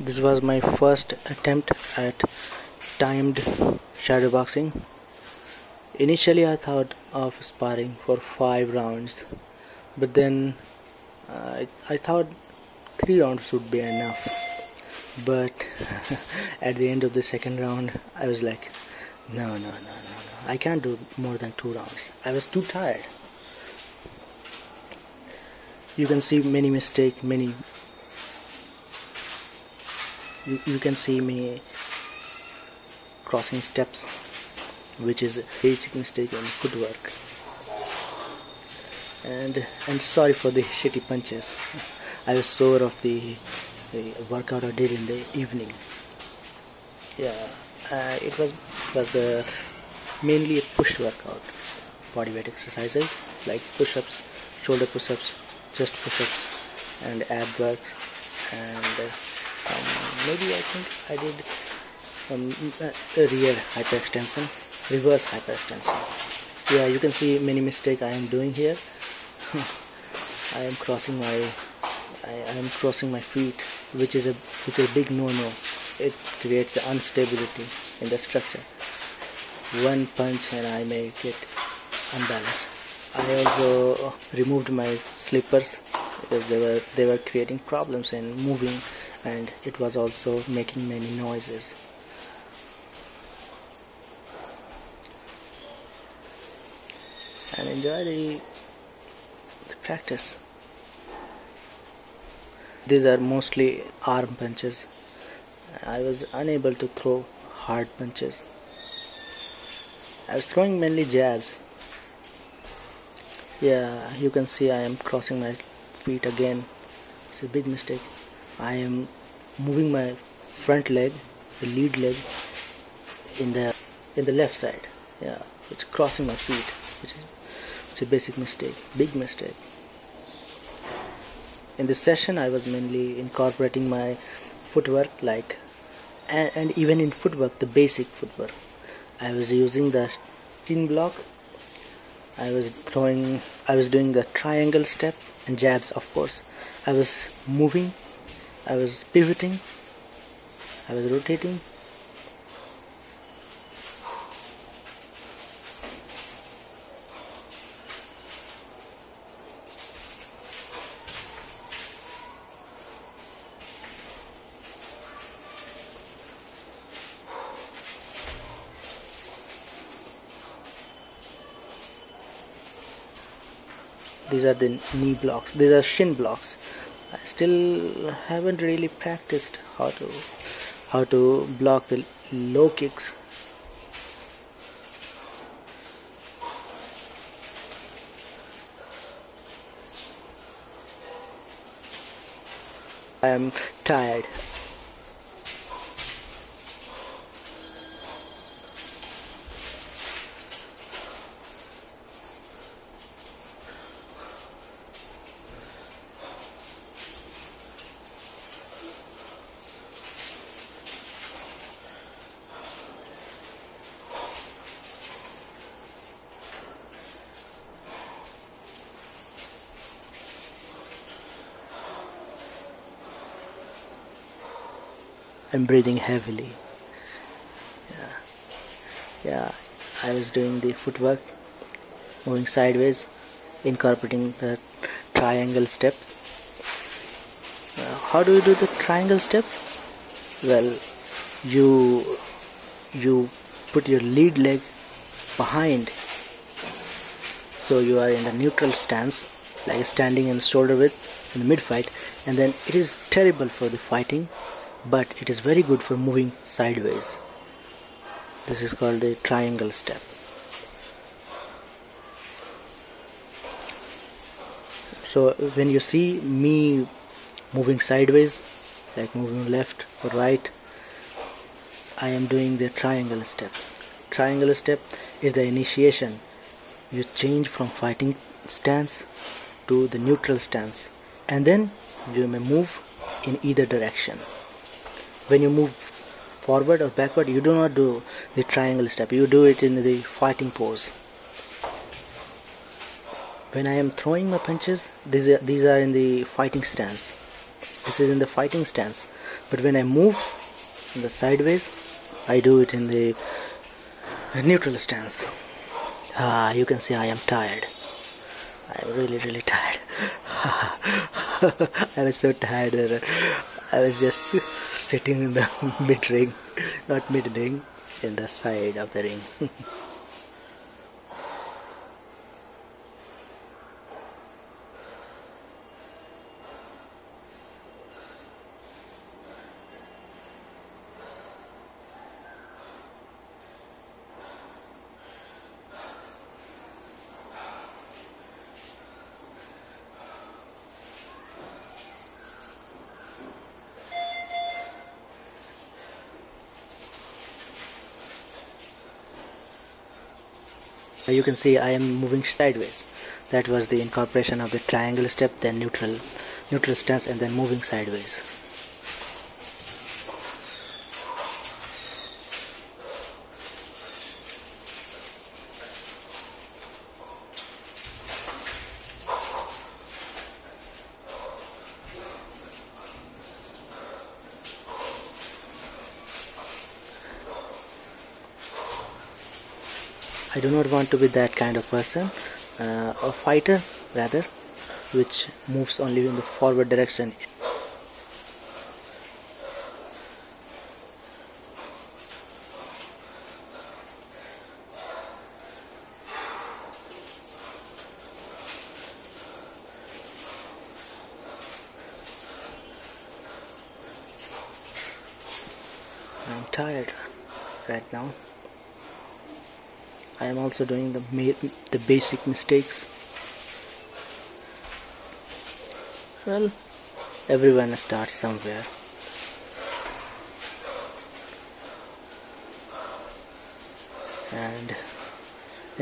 This was my first attempt at timed shadowboxing. Initially I thought of sparring for 5 rounds, but then I thought 3 rounds would be enough. But at the end of the second round I was like, no, I can't do more than 2 rounds. I was too tired. You can see many mistakes, you can see me crossing steps, which is a basic mistake in footwork. And sorry for the shitty punches. I was sore of the workout I did in the evening. Yeah, it was mainly a push workout, bodyweight exercises like push-ups, shoulder push-ups, chest push-ups, and ab works, and maybe I think I did rear hyperextension, reverse hyperextension. Yeah, you can see many mistakes I am doing here. I am crossing my feet, which is a big no-no. It creates the instability in the structure. One punch and I make it unbalanced. I also removed my slippers because they were creating problems and moving, and it was also making many noises. And enjoy the practice. These are mostly arm punches. I was unable to throw hard punches. I was throwing mainly jabs. Yeah, you can see I am crossing my feet again. It's a big mistake. I am moving my front leg, the lead leg, in the left side. Yeah, it's crossing my feet, which is a basic mistake, big mistake. In this session, I was mainly incorporating my footwork, like, and even in footwork, the basic footwork, I was using the chin block. I was doing the triangle step and jabs, of course. I was moving. I was pivoting, I was rotating. These are the knee blocks, these are shin blocks. I still haven't really practiced how to block the low kicks. I am tired. I'm breathing heavily. Yeah, I was doing the footwork, moving sideways, incorporating the triangle steps. How do you do the triangle steps? Well, you put your lead leg behind, so you are in the neutral stance, like standing in shoulder width in the mid fight, and then it is terrible for the fighting, but it is very good for moving sideways. This is called the triangle step. So when you see me moving sideways, like moving left or right, I am doing the triangle step. Triangle step is the initiation. You change from fighting stance to the neutral stance, and then you may move in either direction. When you move forward or backward, you do not do the triangle step. You do it in the fighting pose. When I am throwing my punches, these are in the fighting stance. This is in the fighting stance, but when I move in the sideways, I do it in the neutral stance. Ah, you can see I am tired. I am really tired. I was so tired that I was just sitting in the mid-ring, not mid-ring, in the side of the ring. You can see I am moving sideways. That was the incorporation of the triangle step, then neutral stance, and then moving sideways. I do not want to be that kind of person, a fighter rather, which moves only in the forward direction. I am tired right now. I am also doing the basic mistakes. Well, everyone starts somewhere. And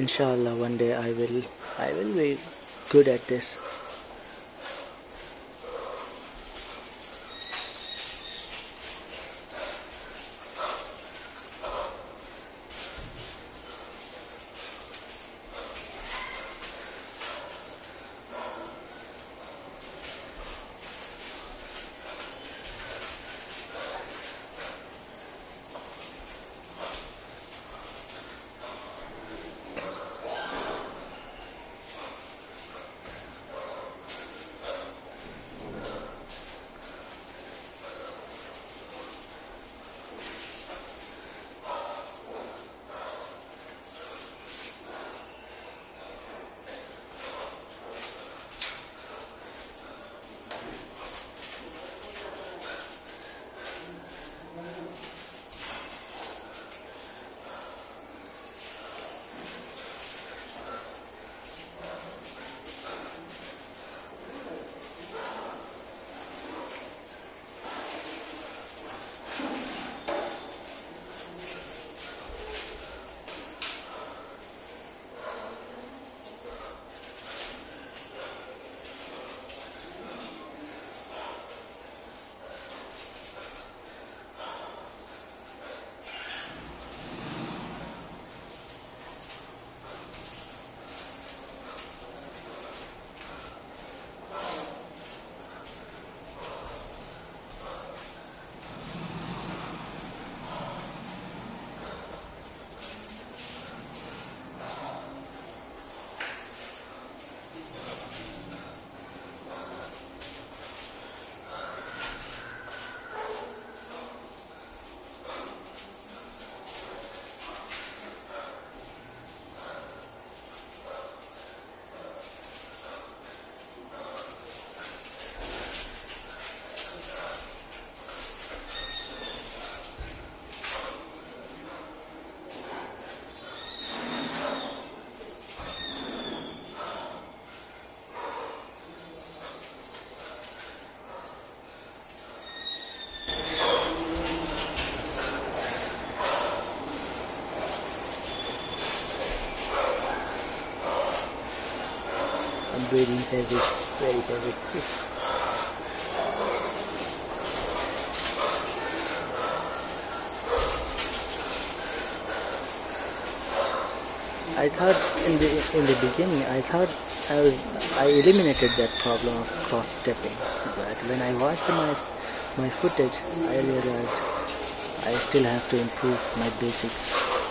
inshallah one day I will be good at this. Breathing heavy, very heavy. I thought in the beginning, I thought I eliminated that problem of cross-stepping, but when I watched my footage, I realized I still have to improve my basics.